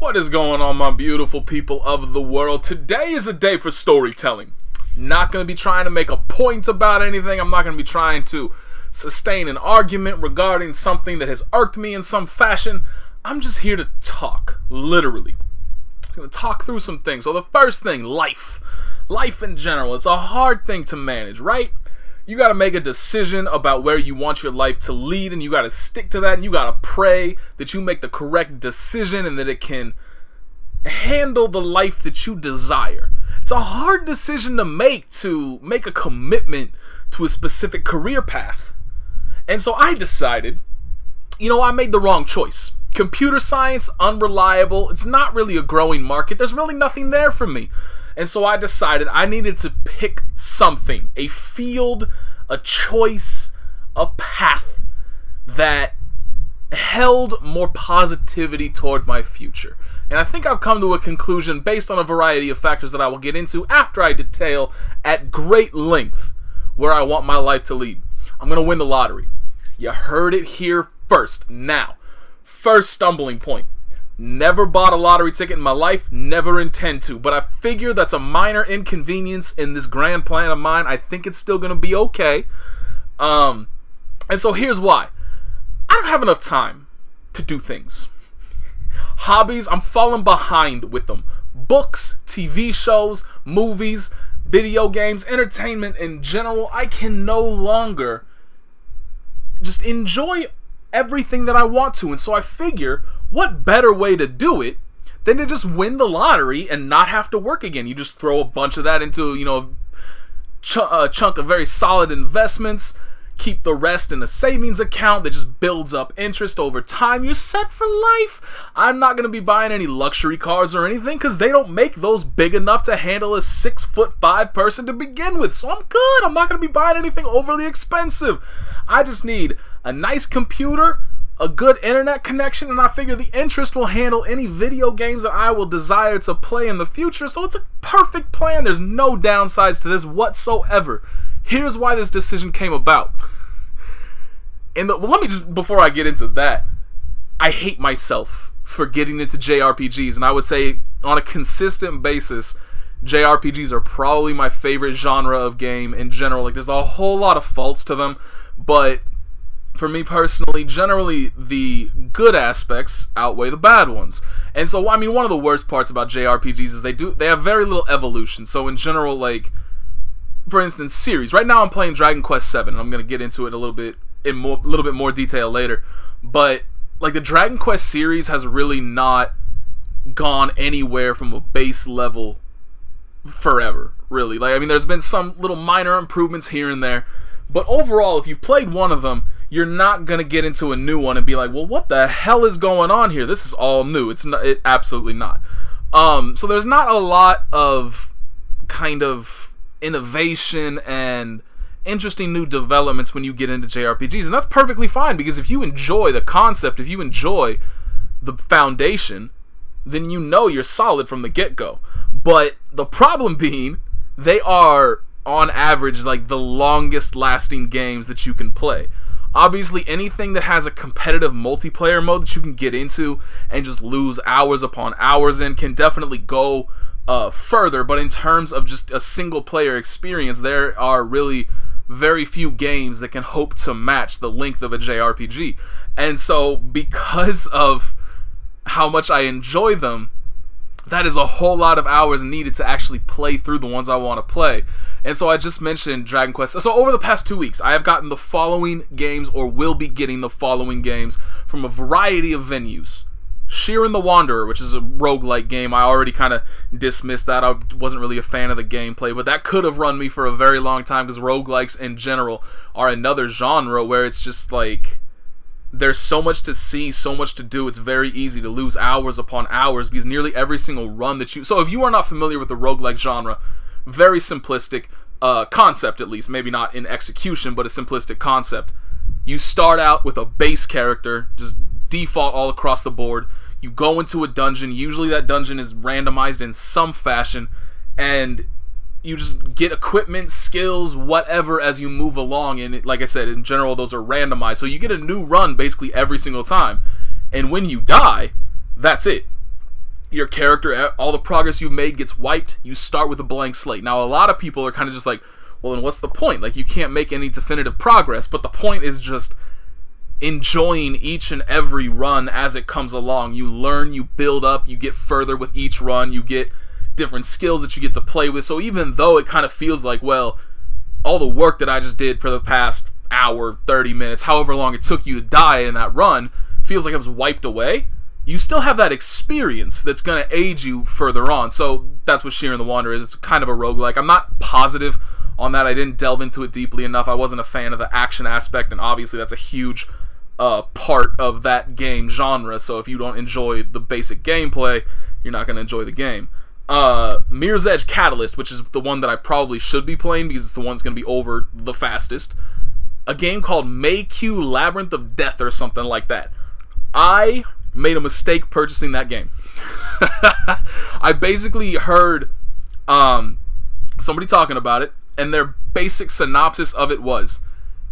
What is going on, my beautiful people of the world? Today is a day for storytelling. Not going to be trying to make a point about anything. I'm not going to be trying to sustain an argument regarding something that has irked me in some fashion. I'm just here to talk, literally. I'm going to talk through some things. So the first thing, life. Life in general. It's a hard thing to manage, right? You got to make a decision about where you want your life to lead, and you got to stick to that, and you got to pray that you make the correct decision and that it can handle the life that you desire. It's a hard decision to make a commitment to a specific career path. And so I decided, you know, I made the wrong choice. Computer science, unreliable. It's not really a growing market. There's really nothing there for me. And so I decided I needed to pick something, a field, a choice, a path that held more positivity toward my future. And I think I've come to a conclusion based on a variety of factors that I will get into after I detail at great length where I want my life to lead. I'm going to win the lottery. You heard it here first. Now, first stumbling point. Never bought a lottery ticket in my life, never intend to, but I figure that's a minor inconvenience in this grand plan of mine. I think it's still going to be okay. And so here's why. I don't have enough time to do things. Hobbies, I'm falling behind with them. Books, TV shows, movies, video games, entertainment in general, I can no longer just enjoy everything that I want to, and so I figure, what better way to do it than to just win the lottery and not have to work again? You just throw a bunch of that into, you know, a chunk of very solid investments, keep the rest in a savings account that just builds up interest over time. You're set for life. I'm not going to be buying any luxury cars or anything because they don't make those big enough to handle a 6'5" person to begin with. So I'm good. I'm not going to be buying anything overly expensive. I just need a nice computer, a good internet connection, and I figure the interest will handle any video games that I will desire to play in the future. So it's a perfect plan. There's no downsides to this whatsoever. Here's why this decision came about. And well, let me just, before I get into that, I hate myself for getting into JRPGs, and I would say on a consistent basis, JRPGs are probably my favorite genre of game in general. Like, there's a whole lot of faults to them, but for me personally, generally the good aspects outweigh the bad ones. And so, I mean, one of the worst parts about JRPGs is they have very little evolution. So in general, like, for instance, series. Right now I'm playing Dragon Quest VII, and I'm going to get into it a little bit in more detail later. But like, the Dragon Quest series has really not gone anywhere from a base level forever, really. Like, I mean, there's been some little minor improvements here and there, but overall, if you've played one of them, you're not going to get into a new one and be like, well, what the hell is going on here? This is all new. It's not, absolutely not. So there's not a lot of kind of innovation and interesting new developments when you get into JRPGs. And that's perfectly fine, because if you enjoy the concept, if you enjoy the foundation, then you know you're solid from the get-go. But the problem being, they are, on average, like the longest lasting games that you can play. Obviously, anything that has a competitive multiplayer mode that you can get into and just lose hours upon hours in can definitely go further, but in terms of just a single player experience, there are really very few games that can hope to match the length of a JRPG. And so, because of how much I enjoy them, that is a whole lot of hours needed to actually play through the ones I want to play. And so I just mentioned Dragon Quest. So over the past 2 weeks, I have gotten the following games, or will be getting the following games, from a variety of venues. Shiren the Wanderer, which is a roguelike game. I already kind of dismissed that. I wasn't really a fan of the gameplay, but that could have run me for a very long time, because roguelikes in general are another genre where it's just like, there's so much to see, so much to do, it's very easy to lose hours upon hours, because nearly every single run that you... So if you are not familiar with the roguelike genre, very simplistic concept, at least, maybe not in execution, but a simplistic concept. You start out with a base character, just default all across the board, you go into a dungeon, usually that dungeon is randomized in some fashion, and you just get equipment, skills, whatever as you move along, and like I said, in general those are randomized, so you get a new run basically every single time, and when you die, that's it. your character, all the progress you've made gets wiped. You start with a blank slate. Now, a lot of people are kind of just like, well, then what's the point? Like, you can't make any definitive progress, but the point is just enjoying each and every run as it comes along. You learn, you build up, you get further with each run, you get different skills that you get to play with. So even though it kind of feels like, well, all the work that I just did for the past hour, 30 minutes, however long it took you to die in that run, feels like it was wiped away, you still have that experience that's going to aid you further on. So that's what Shiren the Wanderer is. It's kind of a roguelike. I'm not positive on that. I didn't delve into it deeply enough. I wasn't a fan of the action aspect, and obviously that's a huge part of that game genre, so if you don't enjoy the basic gameplay, you're not going to enjoy the game. Mirror's Edge Catalyst, which is the one that I probably should be playing because it's the one that's going to be over the fastest. A game called MeiQ Labyrinth of Death or something like that. I made a mistake purchasing that game. I basically heard somebody talking about it, and their basic synopsis of it was,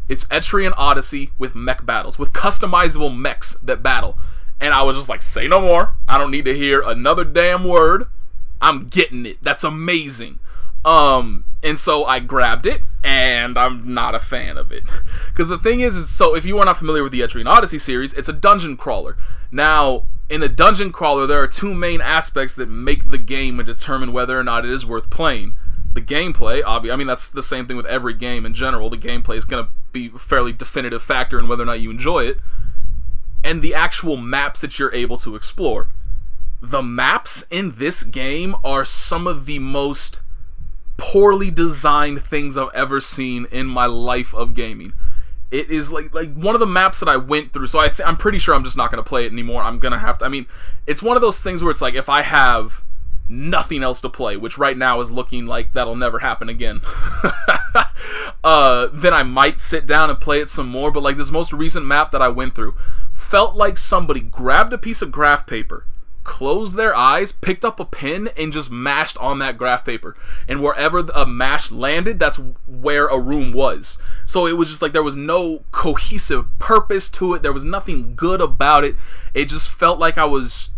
it's Etrian Odyssey with mech battles, with customizable mechs that battle. And I was just like, say no more. I don't need to hear another damn word. I'm getting it. That's amazing. And so I grabbed it, and I'm not a fan of it. Because the thing is, so if you are not familiar with the Etrian Odyssey series, it's a dungeon crawler. Now, in a dungeon crawler, there are two main aspects that make the game and determine whether or not it is worth playing. The gameplay, obviously, I mean, that's the same thing with every game in general. The gameplay is going to be a fairly definitive factor in whether or not you enjoy it. And the actual maps that you're able to explore. The maps in this game are some of the most poorly designed things I've ever seen in my life of gaming. It is like one of the maps that I went through, so I'm pretty sure I'm just not going to play it anymore. I'm going to have to, I mean, it's one of those things where it's like, if I have nothing else to play, which right now is looking like that'll never happen again, then I might sit down and play it some more. But like, this most recent map that I went through felt like somebody grabbed a piece of graph paper, closed their eyes, picked up a pen, and just mashed on that graph paper. And wherever a mash landed, that's where a room was. So it was just like there was no cohesive purpose to it. There was nothing good about it. It just felt like I was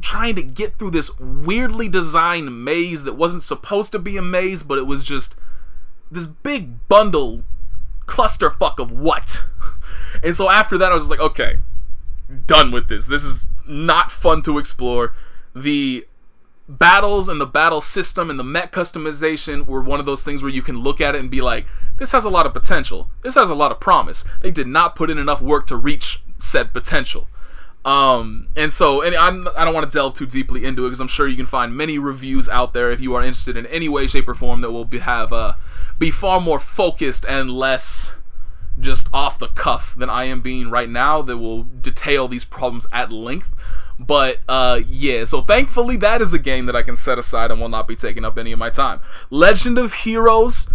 trying to get through this weirdly designed maze that wasn't supposed to be a maze, but it was just this big bundle clusterfuck of what? And so after that, I was just like, okay, done with this. This is not fun to explore. The battles and the battle system and the mech customization were one of those things where you can look at it and be like, this has a lot of potential. This has a lot of promise. They did not put in enough work to reach said potential. And so, and I don't want to delve too deeply into it because I'm sure you can find many reviews out there if you are interested in any way, shape, or form that will be far more focused and less just off the cuff than I am being right now, that will detail these problems at length. But yeah, so thankfully that is a game that I can set aside and will not be taking up any of my time. Legend of Heroes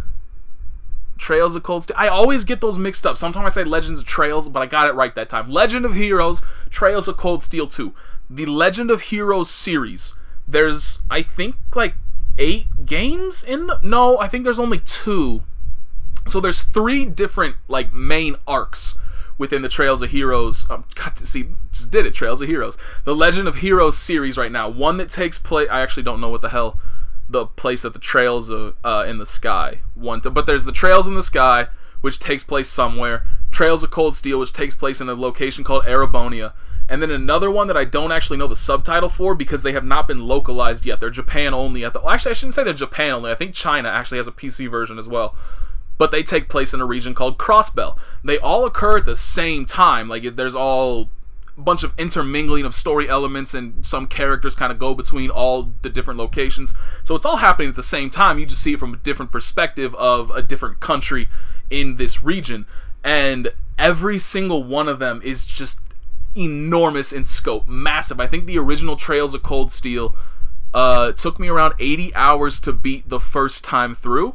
Trails of Cold Steel. I always get those mixed up. Sometimes I say Legends of Trails, but I got it right that time. Legend of Heroes Trails of Cold Steel 2. The Legend of Heroes series. There's, I think, like 8 games in the... No, I think there's only 2. So there's 3 different, like, main arcs within the Trails of Heroes. God, see, just did it, Trails of Heroes. The Legend of Heroes series right now. One that takes place... I actually don't know what the hell the place at the Trails of in the Sky but there's the Trails in the Sky, which takes place somewhere. Trails of Cold Steel, which takes place in a location called Erebonia. And then another one that I don't actually know the subtitle for because they have not been localized yet. They're Japan only at the... Well, actually, I shouldn't say they're Japan only. I think China actually has a PC version as well. But they take place in a region called Crossbell. They all occur at the same time. Like, there's all a bunch of intermingling of story elements, and some characters kind of go between all the different locations. So it's all happening at the same time. You just see it from a different perspective of a different country in this region. And every single one of them is just enormous in scope. Massive. I think the original Trails of Cold Steel took me around 80 hours to beat the first time through.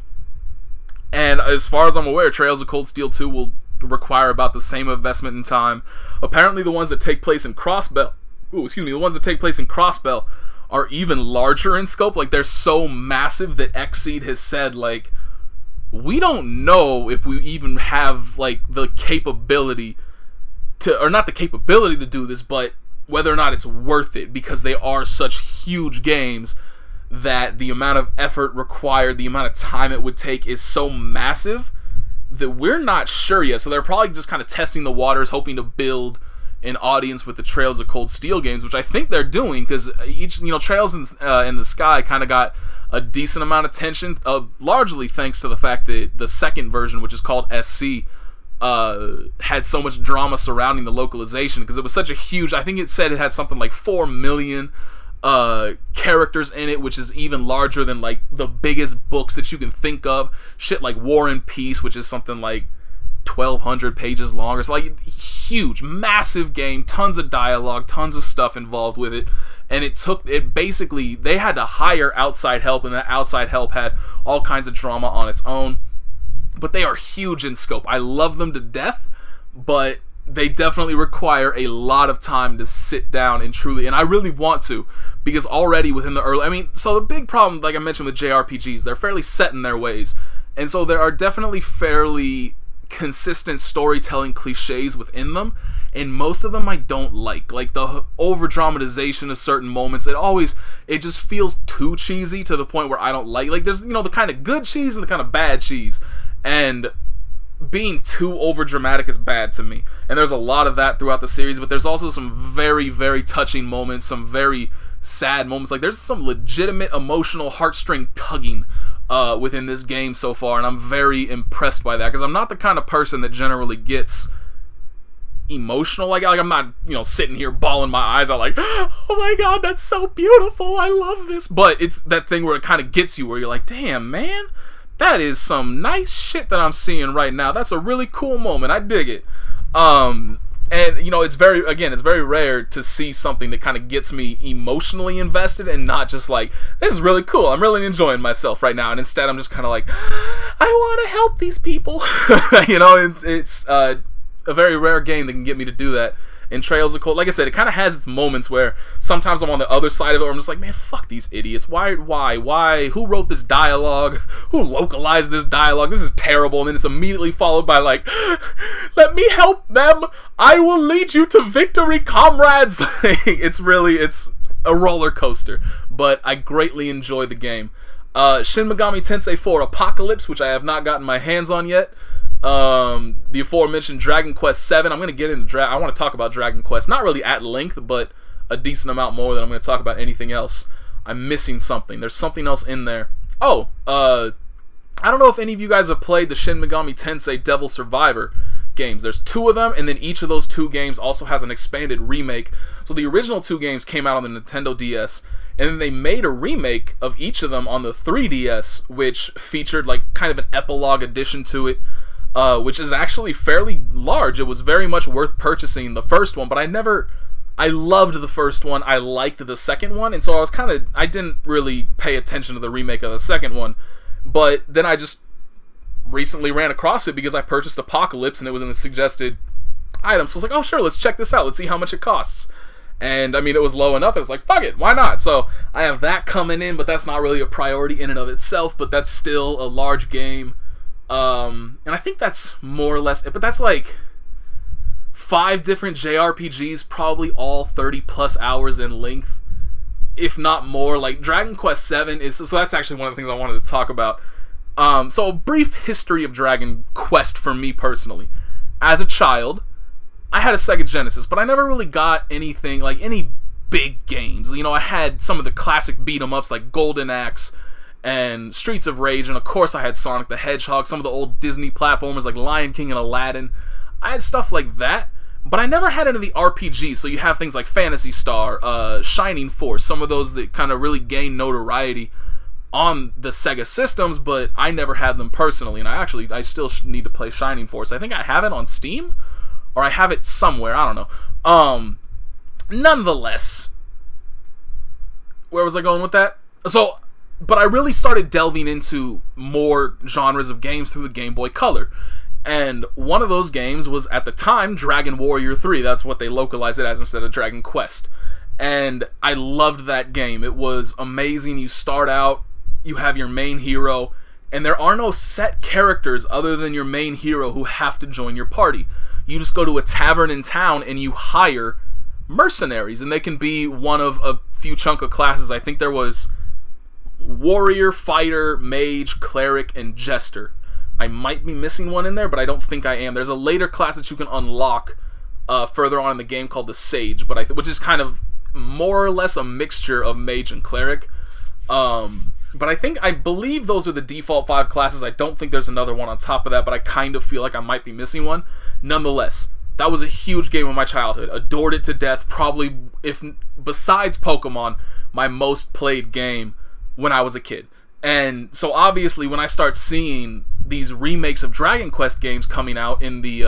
And as far as I'm aware, Trails of Cold Steel 2 will require about the same investment in time. Apparently the ones that take place in Crossbell, the ones that take place in Crossbell are even larger in scope. Like, they're so massive that Xseed has said, like, we don't know if we even have, like, the capability to do this, but whether or not it's worth it, because they are such huge games that the amount of effort required, the amount of time it would take is so massive that we're not sure yet. So they're probably just kind of testing the waters, hoping to build an audience with the Trails of Cold Steel games, which I think they're doing, because each, you know, Trails in the Sky kind of got a decent amount of attention, largely thanks to the fact that the second version, which is called SC, had so much drama surrounding the localization, because it was such a huge, I think it said it had something like 4 million characters in it, which is even larger than like the biggest books that you can think of, shit like War and Peace, which is something like 1,200 pages long. It's like huge, massive game, tons of dialogue, tons of stuff involved with it, and it took, it basically, they had to hire outside help, and that outside help had all kinds of drama on its own. But they are huge in scope. I love them to death, but they definitely require a lot of time to sit down and truly, and I really want to, because already within the early, I mean, so the big problem, like I mentioned with JRPGs, they're fairly set in their ways, and so there are definitely fairly consistent storytelling cliches within them, and most of them I don't like. Like the over dramatization of certain moments, it always, it just feels too cheesy to the point where I don't like. Like there's, you know, the kind of good cheese and the kind of bad cheese, and being too over dramatic is bad to me, and there's a lot of that throughout the series. But there's also some very, very touching moments, some very sad moments. Like there's some legitimate emotional heartstring tugging within this game so far, and I'm very impressed by that, because I'm not the kind of person that generally gets emotional. Like I'm not, you know, sitting here bawling my eyes out like, oh my god, that's so beautiful, I love this. But it's that thing where it kind of gets you, where you're like, damn man, that is some nice shit that I'm seeing right now. That's a really cool moment, I dig it. And, you know, it's very, again, it's very rare to see something that kind of gets me emotionally invested and not just like, this is really cool, I'm really enjoying myself right now. And instead, I'm just kind of like, I want to help these people. You know, it's a very rare game that can get me to do that. And Trails of Cold, like I said, it kind of has its moments where sometimes I'm on the other side of it, where I'm just like, man, fuck these idiots. Why? Who wrote this dialogue? Who localized this dialogue? This is terrible. And then it's immediately followed by like, let me help them, I will lead you to victory, comrades. It's really, it's a roller coaster, but I greatly enjoy the game. Shin Megami Tensei IV Apocalypse, which I have not gotten my hands on yet. The aforementioned Dragon Quest VII. I'm going to get into I want to talk about Dragon Quest, not really at length, but a decent amount more than I'm going to talk about anything else. I'm missing something. There's something else in there. Oh, I don't know if any of you guys have played the Shin Megami Tensei Devil Survivor games. There's 2 of them, and then each of those 2 games also has an expanded remake. So the original 2 games came out on the Nintendo DS, and then they made a remake of each of them on the 3DS, which featured like kind of an epilogue addition to it. Which is actually fairly large. It was very much worth purchasing, the first one, but I loved the first one, I liked the second one, and so I was kind of, I didn't really pay attention to the remake of the second one, but then I just recently ran across it because I purchased Apocalypse, and it was in the suggested items, so I was like, oh sure, let's check this out, let's see how much it costs. And I mean, it was low enough, I was like, fuck it, why not? So I have that coming in, but that's not really a priority in and of itself, but that's still a large game. And I think that's more or less it, but that's like 5 different JRPGs, probably all 30-plus hours in length, if not more. Like Dragon Quest VII is, so that's actually one of the things I wanted to talk about. So a brief history of Dragon Quest for me personally. As a child, I had a Sega Genesis, but I never really got anything, like any big games. You know, I had some of the classic beat-em-ups like Golden Axe and Streets of Rage, and of course I had Sonic the Hedgehog, some of the old Disney platformers like Lion King and Aladdin. I had stuff like that, but I never had any of the RPGs, so you have things like Phantasy Star, Shining Force, some of those that kind of really gained notoriety on the Sega systems, but I never had them personally, and I still need to play Shining Force. I think I have it on Steam, or I have it somewhere, I don't know. Nonetheless, where was I going with that? So, but I really started delving into more genres of games through the Game Boy Color. And one of those games was, at the time, Dragon Warrior III. That's what they localized it as instead of Dragon Quest. And I loved that game. It was amazing. You start out, you have your main hero, and there are no set characters other than your main hero who have to join your party. You just go to a tavern in town and you hire mercenaries, and they can be one of a few chunk of classes. I think there was warrior, fighter, mage, cleric, and jester. I might be missing one in there, but I don't think I am. There's a later class that you can unlock further on in the game called the sage, but which is kind of more or less a mixture of mage and cleric. But I believe those are the default 5 classes. I don't think there's another one on top of that, but I kind of feel like I might be missing one. Nonetheless, that was a huge game of my childhood. Adored it to death. Probably, if besides Pokemon, my most played game when I was a kid. And so obviously when I start seeing these remakes of Dragon Quest games coming out in the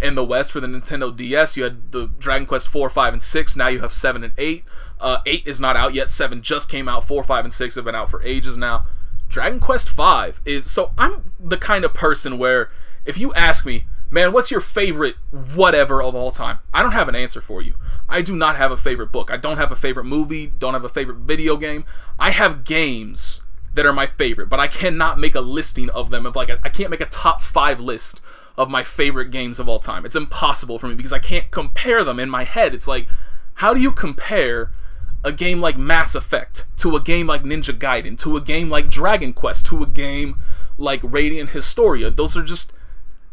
West for the Nintendo DS, you had the Dragon Quest 4, 5, and 6, now you have 7 and 8. 8 is not out yet, 7 just came out, 4, 5, and 6 have been out for ages now. Dragon Quest V is... So I'm the kind of person where, if you ask me, man, what's your favorite whatever of all time? I don't have an answer for you. I do not have a favorite book. I don't have a favorite movie, don't have a favorite video game. I have games that are my favorite, but I cannot make a listing of them. Of like, I can't make a top 5 list of my favorite games of all time. It's impossible for me because I can't compare them in my head. It's like, how do you compare a game like Mass Effect to a game like Ninja Gaiden, to a game like Dragon Quest, to a game like Radiant Historia? Those are just,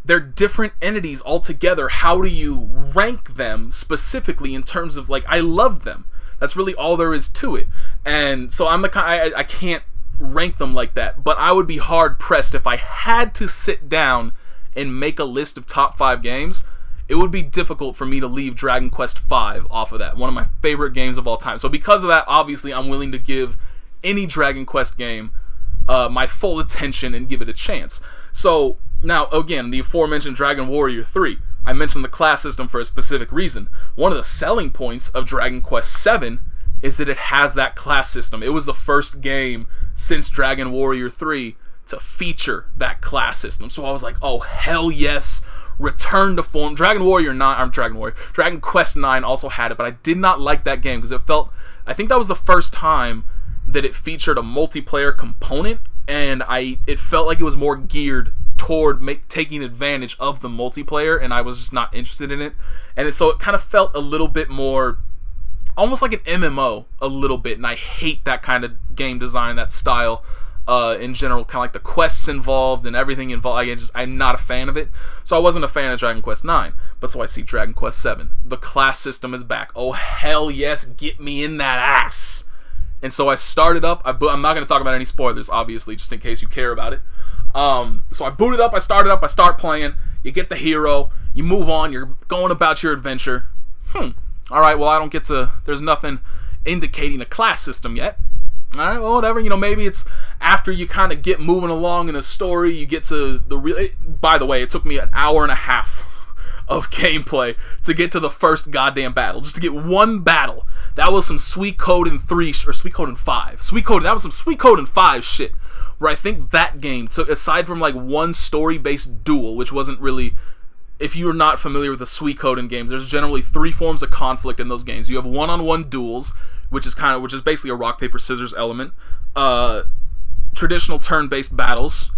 they're different entities altogether. How do you rank them specifically in terms of, like, I loved them. That's really all there is to it. And so I'm the kind, I can't rank them like that, but I would be hard pressed if I had to sit down and make a list of top 5 games. It would be difficult for me to leave Dragon Quest V off of that. One of my favorite games of all time. So because of that, obviously, I'm willing to give any Dragon Quest game my full attention and give it a chance. So now, again, the aforementioned Dragon Warrior III. I mentioned the class system for a specific reason. One of the selling points of Dragon Quest VII is that it has that class system. It was the first game since Dragon Warrior III to feature that class system. So I was like, oh, hell yes, return to form. Dragon Quest IX also had it, but I did not like that game because it felt, I think that was the first time that it featured a multiplayer component, and it felt like it was more geared toward taking advantage of the multiplayer, and I was just not interested in it. And so it kind of felt a little bit more, almost like an MMO a little bit, and I hate that kind of game design, that style. In general, kind of like the quests involved and everything involved, I'm not a fan of it. So I wasn't a fan of Dragon Quest IX, but so I see Dragon Quest VII. The class system is back. Oh, hell yes, get me in that ass. And so I started up, I'm not going to talk about any spoilers, obviously, just in case you care about it. So I booted up, I started up, I start playing, you get the hero, you move on, you're going about your adventure. Alright, well, I don't get to, there's nothing indicating a class system yet. Alright, well, whatever, you know, maybe it's after you kind of get moving along in a story, you get to the real... By the way, it took me 1.5 hours of gameplay to get to the first goddamn battle. Just to get one battle. That was some Suikoden III, or Suikoden V. That was some Suikoden V shit. Where I think that game took, aside from like one story-based duel, which wasn't really... If you're not familiar with the Suikoden games, there's generally 3 forms of conflict in those games. You have one-on-one duels, which is basically a rock paper scissors element, traditional turn-based battles,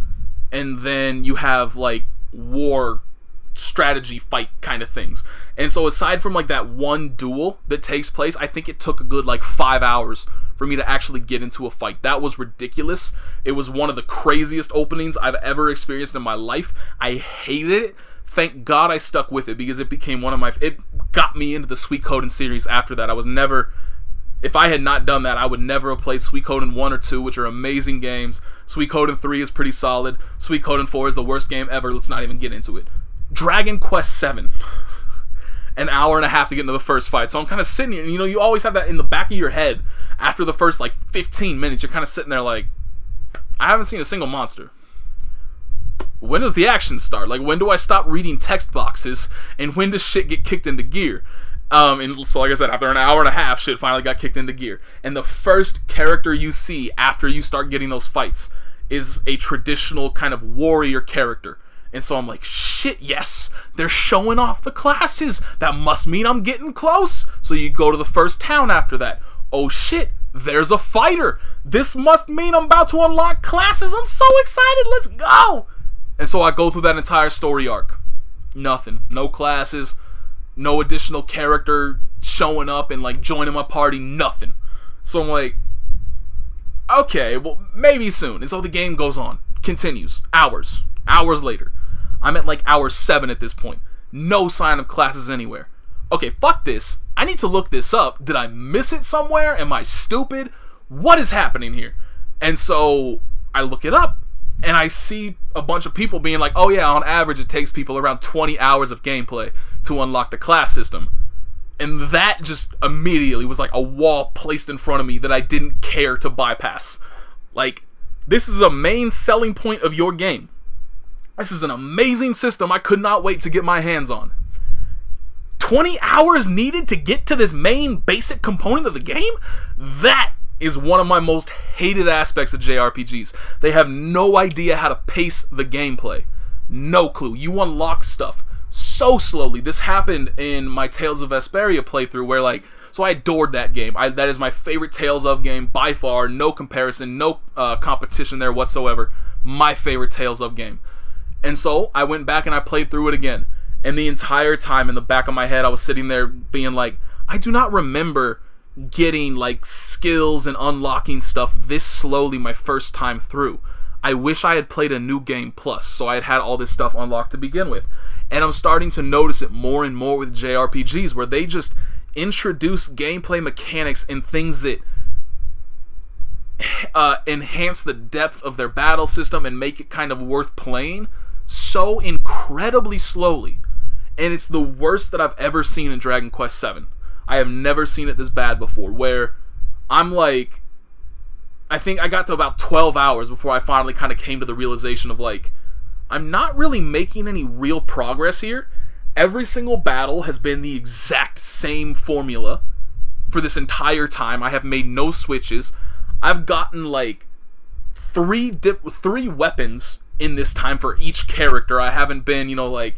and then you have like war strategy fight kind of things. And so aside from like that one duel that takes place, I think it took a good like 5 hours for me to actually get into a fight. That was ridiculous. It was one of the craziest openings I've ever experienced in my life. I hated it. Thank God I stuck with it, because it became one of my... It got me into the Suikoden series after that. I was never... If I had not done that, I would never have played Suikoden I or II, which are amazing games. Suikoden III is pretty solid. Suikoden IV is the worst game ever. Let's not even get into it. Dragon Quest VII. 1.5 hours to get into the first fight. So I'm kind of sitting here, and you know, you always have that in the back of your head. After the first, like, 15 minutes, you're kind of sitting there like, I haven't seen a single monster. When does the action start? Like, when do I stop reading text boxes? And when does shit get kicked into gear? And so like I said, after 1.5 hours, shit finally got kicked into gear. And the first character you see after you start getting those fights is a traditional kind of warrior character. And so I'm like, shit, yes, they're showing off the classes. That must mean I'm getting close. So you go to the first town after that. Oh shit, there's a fighter. This must mean I'm about to unlock classes. I'm so excited, let's go. And so I go through that entire story arc. Nothing. No classes. No additional character showing up and like joining my party, nothing. So I'm like, okay, well, maybe soon. And so the game goes on, continues, hours later. I'm at like hour 7 at this point. No sign of classes anywhere. Okay, fuck this. I need to look this up. Did I miss it somewhere? Am I stupid? What is happening here? And so I look it up and I see a bunch of people being like, oh yeah, on average it takes people around 20 hours of gameplay to unlock the class system. And that just immediately was like a wall placed in front of me that I didn't care to bypass. Like, this is a main selling point of your game. This is an amazing system I could not wait to get my hands on. 20 hours needed to get to this main basic component of the game? That is one of my most hated aspects of JRPGs. They have no idea how to pace the gameplay. No clue. You unlock stuff so slowly. This happened in my Tales of Vesperia playthrough where, like, so I adored that game. That is my favorite Tales of game by far. No comparison, no competition there whatsoever. My favorite Tales of game. And so I went back and I played through it again. And the entire time in the back of my head I was sitting there being like, I do not remember getting like skills and unlocking stuff this slowly my first time through. I wish I had played a new game plus, so I had had all this stuff unlocked to begin with. And I'm starting to notice it more and more with JRPGs, where they just introduce gameplay mechanics and things that enhance the depth of their battle system and make it kind of worth playing so incredibly slowly. And it's the worst that I've ever seen in Dragon Quest VII. I have never seen it this bad before, where I'm like, I think I got to about 12 hours before I finally kind of came to the realization of like, I'm not really making any real progress here. Every single battle has been the exact same formula for this entire time. I have made no switches. I've gotten like three weapons in this time for each character. I haven't been, you know, like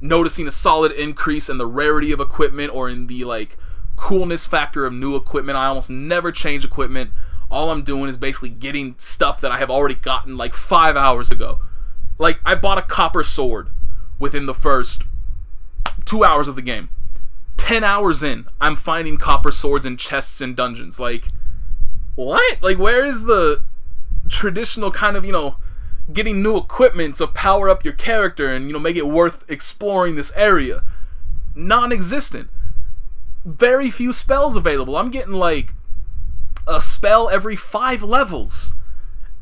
noticing a solid increase in the rarity of equipment or in the like coolness factor of new equipment. I almost never change equipment. All I'm doing is basically getting stuff that I have already gotten like 5 hours ago. Like, I bought a copper sword within the first 2 hours of the game. 10 hours in, I'm finding copper swords in chests and dungeons. Like, what? Like, where is the traditional kind of, you know, getting new equipment to power up your character and, you know, make it worth exploring this area? Non-existent. Very few spells available. I'm getting like a spell every 5 levels.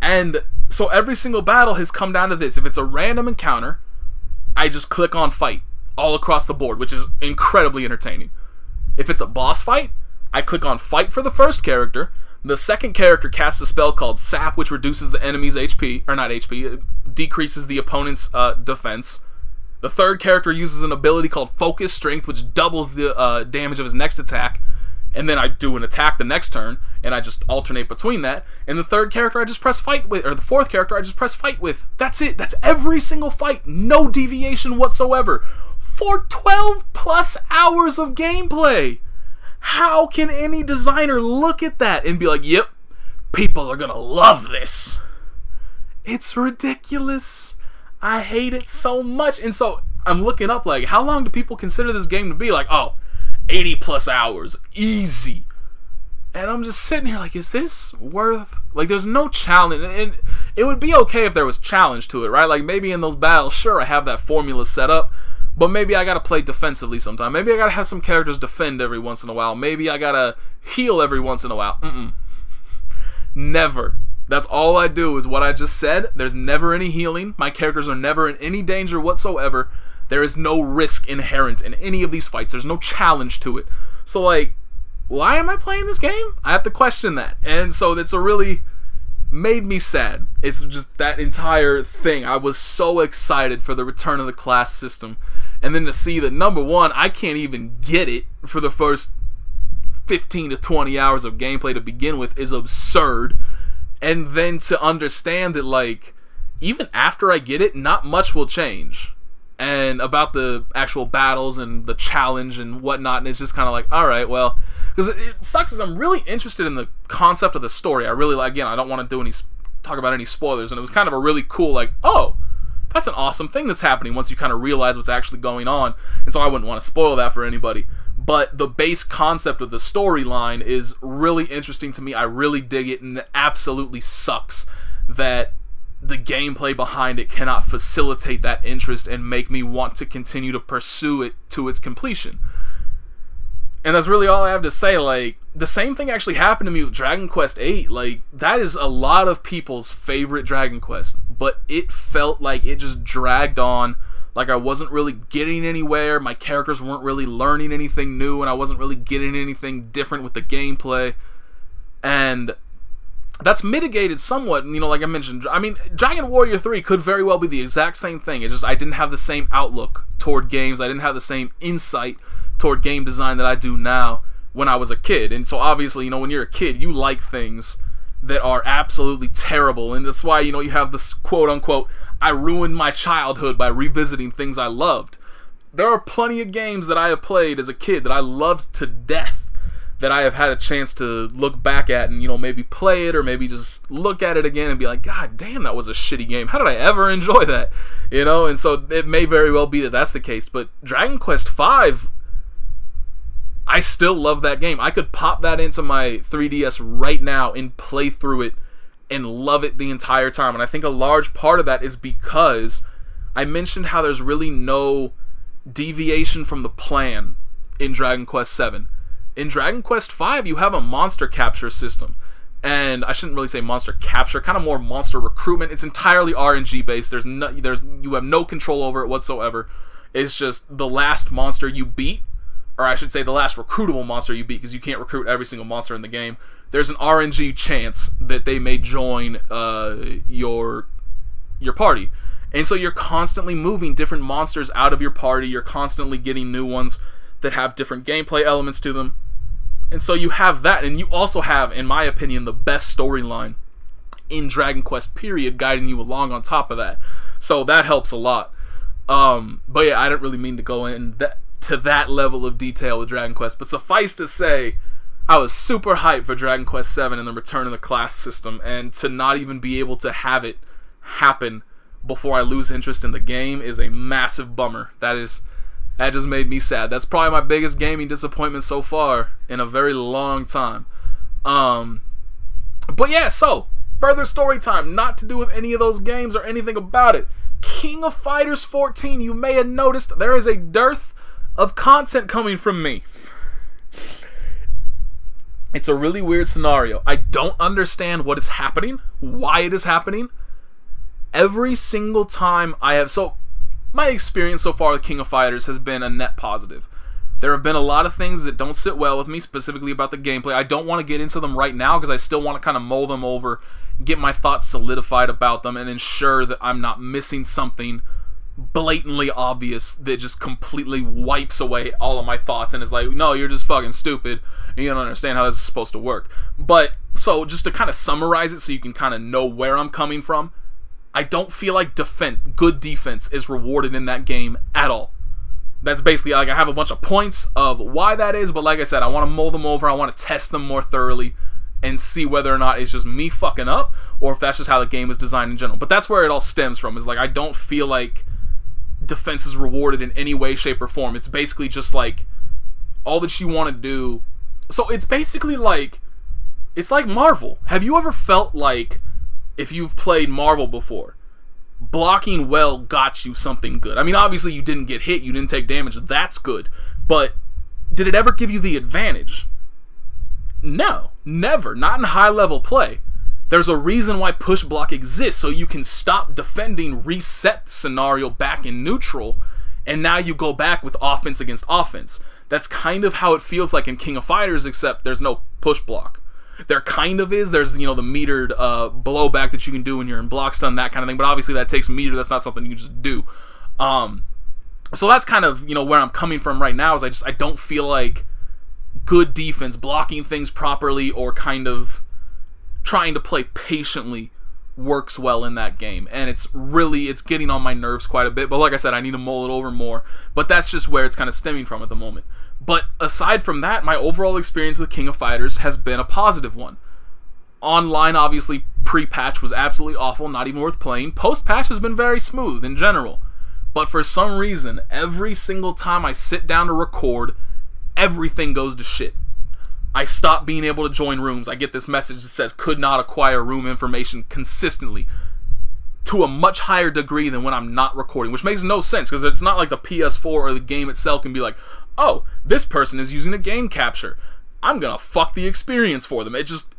And so every single battle has come down to this. If it's a random encounter, I just click on fight all across the board, which is incredibly entertaining. If it's a boss fight, I click on fight for the first character. The second character casts a spell called Sap, which reduces the enemy's HP, or not HP, it decreases the opponent's defense. The third character uses an ability called Focus Strength, which doubles the damage of his next attack. And then I do an attack the next turn, and I just alternate between that. And the third character I just press fight with, or the fourth character I just press fight with. That's it. That's every single fight. No deviation whatsoever. For 12 plus hours of gameplay. How can any designer look at that and be like, yep, people are gonna love this? It's ridiculous. I hate it so much. And so I'm looking up like, how long do people consider this game to be? Like, oh, 80 plus hours, easy. And I'm just sitting here like, is this worth, like, there's no challenge. And it would be okay if there was challenge to it, right? Like, maybe in those battles, sure, I have that formula set up. But maybe I gotta play defensively sometime. Maybe I gotta have some characters defend every once in a while. Maybe I gotta heal every once in a while. Never. That's all I do is what I just said. There's never any healing. My characters are never in any danger whatsoever. There is no risk inherent in any of these fights. There's no challenge to it. So, like, why am I playing this game? I have to question that. And so that's a really made me sad. It's just that entire thing. I was so excited for the return of the class system. And then to see that, number one, I can't even get it for the first 15 to 20 hours of gameplay to begin with is absurd. And then to understand that, like, even after I get it, not much will change. And about the actual battles and the challenge and whatnot, and it's just kind of like, alright, well, because it sucks because I'm really interested in the concept of the story. I really, like, again, I don't want to do any, talk about any spoilers, and it was kind of a really cool, like, oh, that's an awesome thing that's happening once you kind of realize what's actually going on, and so I wouldn't want to spoil that for anybody, but the base concept of the storyline is really interesting to me. I really dig it, and it absolutely sucks that the gameplay behind it cannot facilitate that interest and make me want to continue to pursue it to its completion. And that's really all I have to say. Like, the same thing actually happened to me with Dragon Quest VIII. Like, that is a lot of people's favorite Dragon Quest, but it felt like it just dragged on. Like, I wasn't really getting anywhere, my characters weren't really learning anything new, and I wasn't really getting anything different with the gameplay. And that's mitigated somewhat, you know, like I mentioned. I mean, Dragon Warrior III could very well be the exact same thing. It's just I didn't have the same outlook toward games. I didn't have the same insight toward game design that I do now when I was a kid. And so obviously, you know, when you're a kid, you like things that are absolutely terrible, and that's why, you know, you have this quote-unquote, I ruined my childhood by revisiting things I loved. There are plenty of games that I have played as a kid that I loved to death that I have had a chance to look back at and, you know, maybe play it or maybe just look at it again and be like, God damn, that was a shitty game. How did I ever enjoy that? You know, and so it may very well be that that's the case. But Dragon Quest V, I still love that game. I could pop that into my 3DS right now and play through it and love it the entire time. And I think a large part of that is because I mentioned how there's really no deviation from the plan in Dragon Quest VII. In Dragon Quest V, you have a monster capture system. And I shouldn't really say monster capture, kind of more monster recruitment. It's entirely RNG based. You have no control over it whatsoever. It's just the last monster you beat, or I should say the last recruitable monster you beat, because you can't recruit every single monster in the game. There's an RNG chance that they may join your party. And so you're constantly moving different monsters out of your party. You're constantly getting new ones that have different gameplay elements to them. And so you have that, and you also have, in my opinion, the best storyline in Dragon Quest period guiding you along on top of that. So that helps a lot. But yeah, I didn't really mean to go in to that level of detail with Dragon Quest, but suffice to say, I was super hyped for Dragon Quest VII and the return of the class system, and to not even be able to have it happen before I lose interest in the game is a massive bummer. That just made me sad. That's probably my biggest gaming disappointment so far in a very long time. But yeah, so further story time, not to do with any of those games or anything about it. King of Fighters 14, you may have noticed there is a dearth of content coming from me. It's a really weird scenario. I don't understand what is happening, why it is happening. Every single time I have... So, my experience so far with King of Fighters has been a net positive. There have been a lot of things that don't sit well with me, specifically about the gameplay. I don't want to get into them right now because I still want to kind of mull them over, get my thoughts solidified about them, and ensure that I'm not missing something blatantly obvious that just completely wipes away all of my thoughts and is like, no, you're just fucking stupid and you don't understand how this is supposed to work. But so just to kind of summarize it so you can kind of know where I'm coming from, I don't feel like good defense is rewarded in that game at all. That's basically, like, I have a bunch of points of why that is, but like I said, I want to mull them over, I want to test them more thoroughly and see whether or not it's just me fucking up or if that's just how the game is designed in general. But that's where it all stems from, is like I don't feel like defense is rewarded in any way, shape, or form. It's basically just like all that you want to do. So it's basically like, it's like Marvel. Have you ever felt like, if you've played Marvel before, blocking well got you something good? I mean, obviously you didn't get hit, you didn't take damage, that's good. But did it ever give you the advantage? No, never. Not in high level play. There's a reason why push block exists, so you can stop defending, reset the scenario back in neutral, and now you go back with offense against offense. That's kind of how it feels like in King of Fighters, except there's no push block. There kind of is. There's, you know, the metered blowback that you can do when you're in block stun, that kind of thing, but obviously that takes meter. That's not something you just do. So that's kind of, you know, where I'm coming from right now, is I don't feel like good defense, blocking things properly, or kind of trying to play patiently works well in that game, and it's getting on my nerves quite a bit. But like I said, I need to mull it over more, but that's just where it's kind of stemming from at the moment. But aside from that, my overall experience with King of Fighters has been a positive one. Online, obviously, pre-patch was absolutely awful, not even worth playing. Post-patch has been very smooth in general, but for some reason, every single time I sit down to record, everything goes to shit. I stop being able to join rooms. I get this message that says, could not acquire room information consistently to a much higher degree than when I'm not recording, which makes no sense, because it's not like the PS4 or the game itself can be like, oh, this person is using a game capture, I'm gonna fuck the experience for them. It just,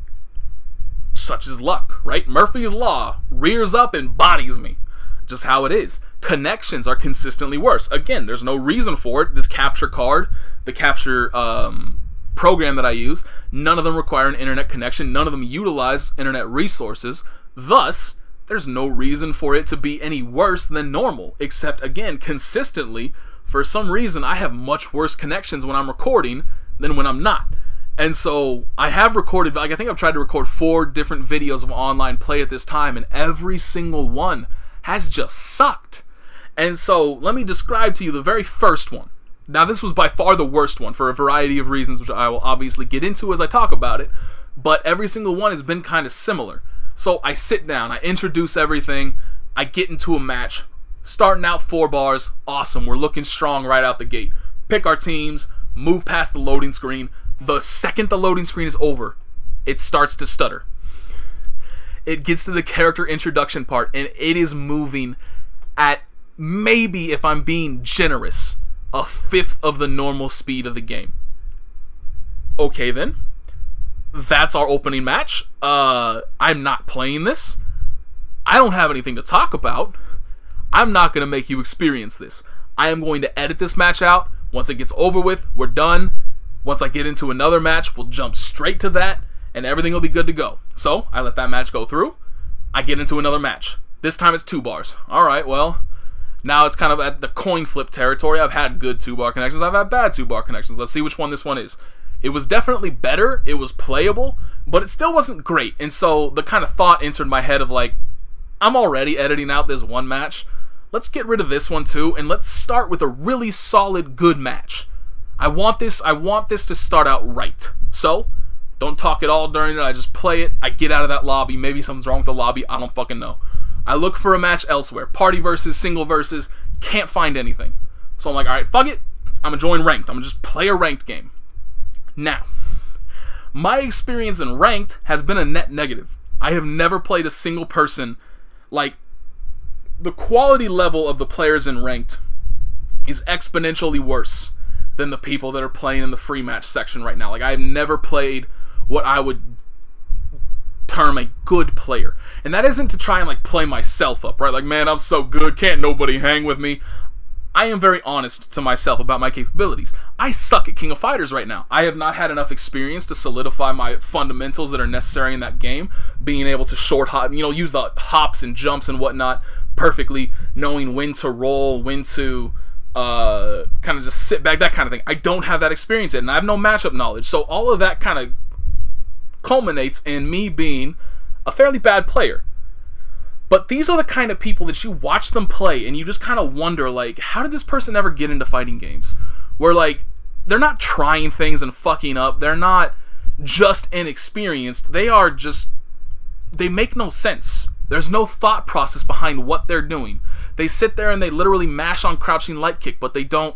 such is luck, right? Murphy's Law rears up and bodies me. Just how it is. Connections are consistently worse. Again, there's no reason for it. This capture card, the capture program that I use, none of them require an internet connection. None of them utilize internet resources. Thus, there's no reason for it to be any worse than normal. Except, again, consistently, for some reason, I have much worse connections when I'm recording than when I'm not. And so I have recorded, like I think I've tried to record 4 different videos of online play at this time, and every single one has just sucked. And so let me describe to you the very first one. Now, this was by far the worst one for a variety of reasons, which I will obviously get into as I talk about it, but every single one has been kind of similar. So I sit down, I introduce everything, I get into a match, starting out 4 bars, awesome, we're looking strong right out the gate, pick our teams, move past the loading screen. The second the loading screen is over, it starts to stutter. It gets to the character introduction part, and it is moving at maybe, if I'm being generous, 1/5 of the normal speed of the game. Okay then, that's our opening match. I'm not playing this. I don't have anything to talk about. I'm not going to make you experience this. I am going to edit this match out. Once it gets over with, we're done. Once I get into another match, we'll jump straight to that, and everything will be good to go. So, I let that match go through. I get into another match. This time it's 2 bars. Alright, well, now it's kind of at the coin flip territory. I've had good 2-bar connections. I've had bad 2-bar connections. Let's see which one this one is. It was definitely better. It was playable, but it still wasn't great. And so, the kind of thought entered my head of like, I'm already editing out this one match. Let's get rid of this one too, and let's start with a really solid, good match. I want this to start out right. So, don't talk at all during it, I just play it, I get out of that lobby, maybe something's wrong with the lobby, I don't fucking know. I look for a match elsewhere, party versus, single versus, can't find anything. So I'm like, alright, fuck it, I'm gonna join ranked, I'm gonna just play a ranked game. Now, my experience in ranked has been a net negative. I have never played a single person, like, the quality level of the players in ranked is exponentially worse than the people that are playing in the free match section right now. Like, I've never played what I would term a good player. And that isn't to try and, like, play myself up, right? Like, man, I'm so good, can't nobody hang with me. I am very honest to myself about my capabilities. I suck at King of Fighters right now. I have not had enough experience to solidify my fundamentals that are necessary in that game. Being able to short hop, you know, use the hops and jumps and whatnot perfectly, knowing when to roll, when to kind of just sit back, that kind of thing. I don't have that experience yet, and I have no matchup knowledge. So all of that kind of culminates in me being a fairly bad player. But these are the kind of people that you watch them play, and you just kind of wonder, like, how did this person ever get into fighting games? Where, like, they're not trying things and fucking up. They're not just inexperienced. They are just, they make no sense. There's no thought process behind what they're doing. They sit there and they literally mash on crouching light kick, but they don't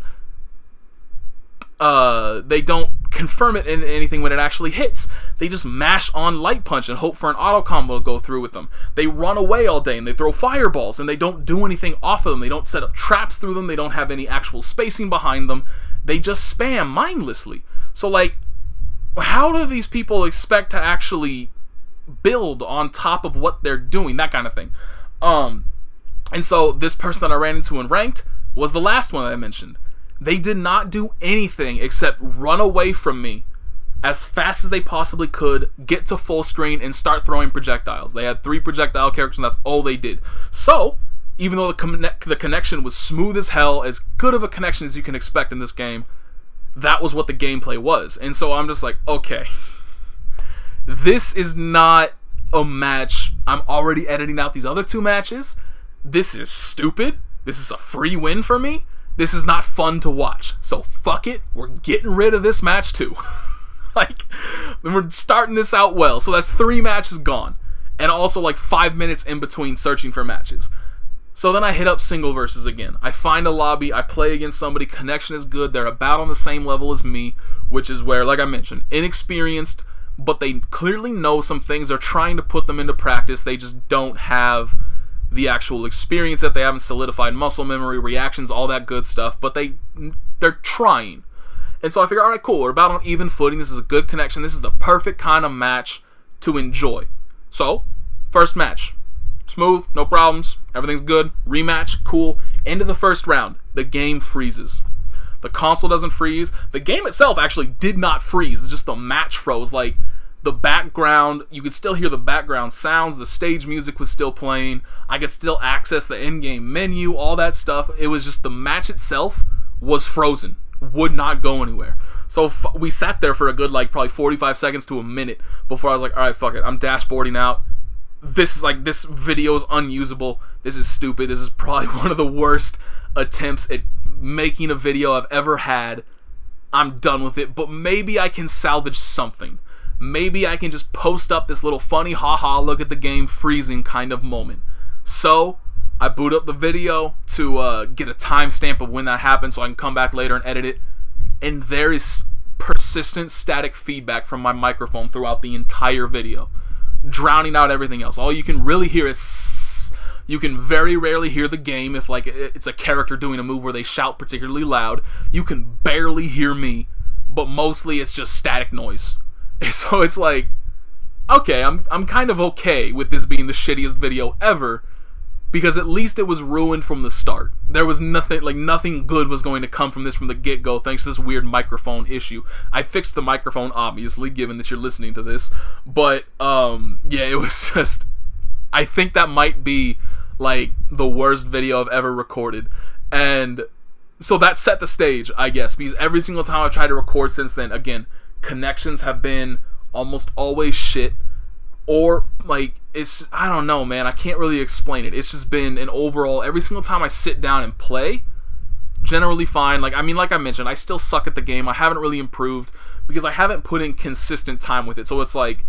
confirm it in anything when it actually hits. They just mash on light punch and hope for an auto combo to go through with them. They run away all day and they throw fireballs and they don't do anything off of them. They don't set up traps through them. They don't have any actual spacing behind them. They just spam mindlessly. So, like, how do these people expect to actually build on top of what they're doing, that kind of thing? And so this person that I ran into in ranked was the last one that I mentioned. They did not do anything except run away from me as fast as they possibly could, get to full screen, and start throwing projectiles. They had 3 projectile characters, and that's all they did. So even though the connection was smooth as hell, as good of a connection as you can expect in this game, that was what the gameplay was. And so I'm just like, okay, this is not a match. I'm already editing out these other 2 matches. This is stupid. This is a free win for me. This is not fun to watch. So fuck it. We're getting rid of this match too. Like, we're starting this out well. So that's 3 matches gone. And also like 5 minutes in between searching for matches. So then I hit up single versus again. I find a lobby, I play against somebody, connection is good, they're about on the same level as me, which is where, like I mentioned, inexperienced, but they clearly know some things, they're trying to put them into practice, they just don't have the actual experience that they haven't solidified muscle memory, reactions, all that good stuff, but they're trying. And so I figure, alright, cool, we're about on even footing, this is a good connection, this is the perfect kind of match to enjoy. So, first match. Smooth, no problems, everything's good, rematch, cool. End of the first round, the game freezes. The console doesn't freeze, the game itself actually did not freeze, just the match froze. Like, the background, you could still hear the background sounds, the stage music was still playing, I could still access the in-game menu, all that stuff. It was just the match itself was frozen, would not go anywhere. So we sat there for a good, like, probably 45 seconds to a minute before I was like, alright, fuck it, I'm dashboarding out. This is like, this video is unusable, this is stupid, this is probably one of the worst attempts at making a video I've ever had. I'm done with it, but maybe I can salvage something. Maybe I can just post up this little funny, haha, look at the game freezing kind of moment. So I boot up the video to get a timestamp of when that happened so I can come back later and edit it, and there is persistent static feedback from my microphone throughout the entire video, drowning out everything else. All you can really hear is sss. You can very rarely hear the game if, like, it's a character doing a move where they shout particularly loud. You can barely hear me, but mostly it's just static noise. And so it's like, okay, I'm kind of okay with this being the shittiest video ever, because at least it was ruined from the start. There was nothing, like, nothing good was going to come from this from the get-go thanks to this weird microphone issue. I fixed the microphone, obviously, given that you're listening to this, but, yeah, it was just, I think that might be, like, the worst video I've ever recorded, and so that set the stage, I guess, because every single time I've tried to record since then, again, connections have been almost always shit. Or, like, it's just, I don't know, man, I can't really explain it. It's just been an overall, every single time I sit down and play, generally fine. Like, I mean, like I mentioned, I still suck at the game. I haven't really improved because I haven't put in consistent time with it. So it's like,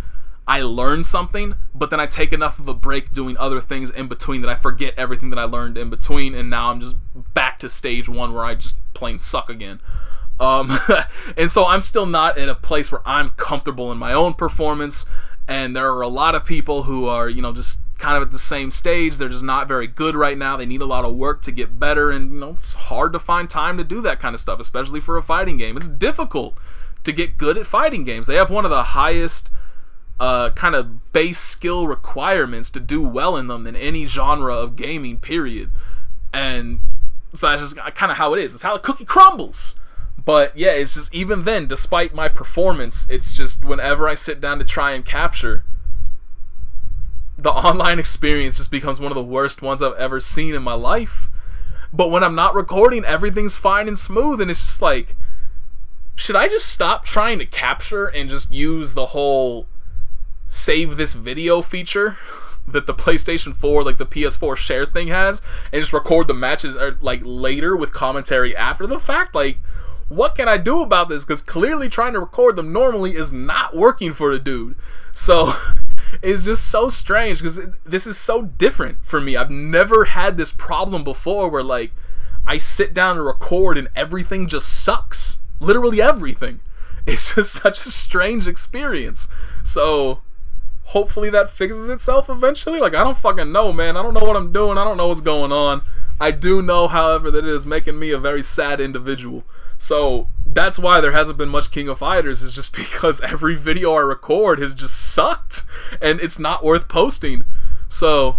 I learn something, but then I take enough of a break doing other things in between that I forget everything that I learned in between, and now I'm just back to stage one where I just plain suck again. And so I'm still not in a place where I'm comfortable in my own performance. And there are a lot of people who are, you know, just kind of at the same stage. They're just not very good right now. They need a lot of work to get better. And, you know, it's hard to find time to do that kind of stuff, especially for a fighting game. It's difficult to get good at fighting games. They have one of the highest kind of base skill requirements to do well in them than any genre of gaming, period. And so that's just kind of how it is. It's how the cookie crumbles. But yeah, it's just, even then, despite my performance, it's just whenever I sit down to try and capture, the online experience just becomes one of the worst ones I've ever seen in my life. But when I'm not recording, everything's fine and smooth, and it's just like, should I just stop trying to capture and just use the whole save this video feature that the PlayStation 4, like the PS4 share thing has, and just record the matches, or, like, later with commentary after the fact? Like, what can I do about this? Because clearly trying to record them normally is not working for the dude. So it's just so strange because this is so different for me. I've never had this problem before where, like, I sit down to record and everything just sucks. Literally everything. It's just such a strange experience. So hopefully that fixes itself eventually. Like, I don't fucking know, man. I don't know what I'm doing. I don't know what's going on. I do know, however, that it is making me a very sad individual. So that's why there hasn't been much King of Fighters, is just because every video I record has just sucked and it's not worth posting. So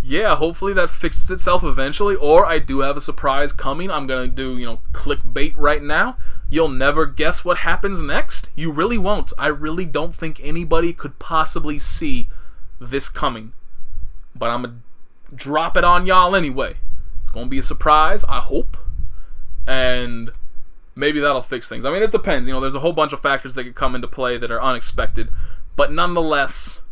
yeah, hopefully that fixes itself eventually, or I do have a surprise coming. I'm gonna do, you know, clickbait right now. You'll never guess what happens next. You really won't. I really don't think anybody could possibly see this coming. But I'm gonna drop it on y'all anyway. It's gonna be a surprise, I hope. And maybe that'll fix things. I mean, it depends. You know, there's a whole bunch of factors that could come into play that are unexpected. But nonetheless,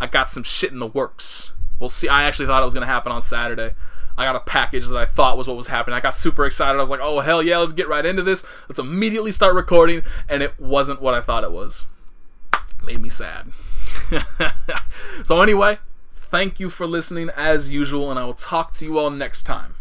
I got some shit in the works. We'll see. I actually thought it was going to happen on Saturday. I got a package that I thought was what was happening. I got super excited. I was like, oh, hell yeah, let's get right into this. Let's immediately start recording. And it wasn't what I thought it was. It made me sad. So anyway, Thank you for listening as usual, and I will talk to you all next time.